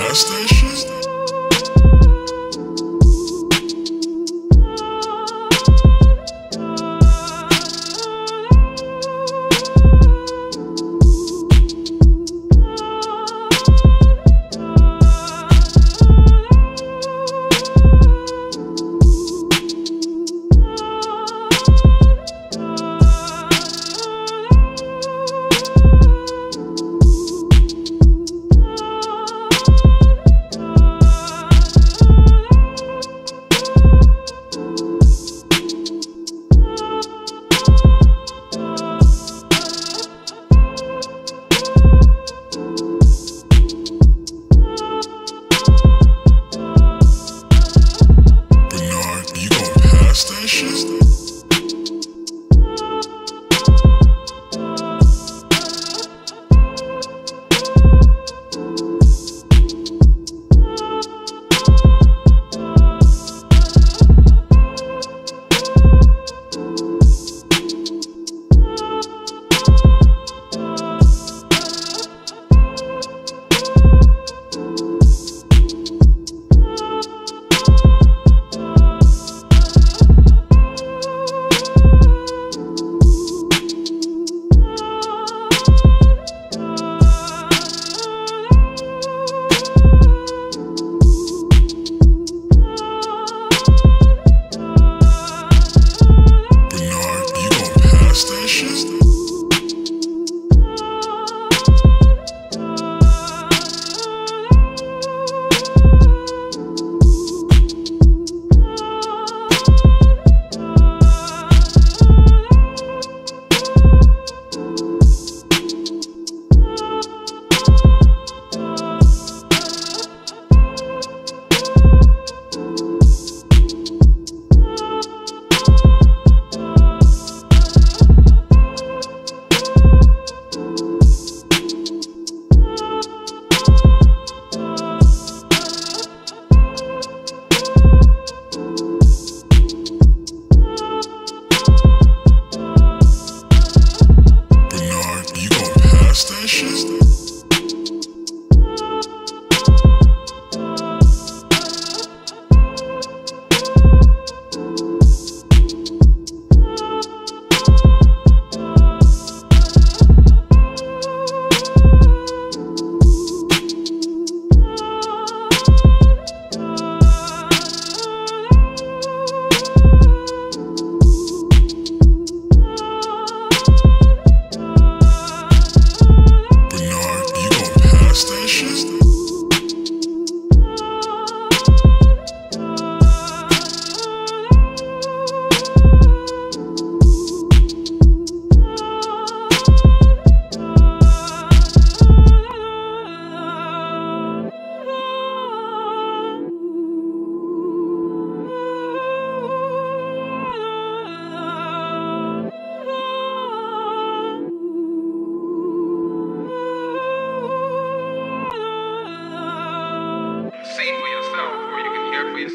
gas stations?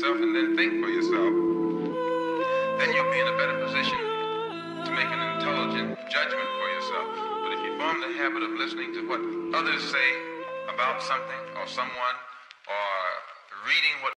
And then think for yourself, then you'll be in a better position to make an intelligent judgment for yourself. But if you form the habit of listening to what others say about something or someone, or reading what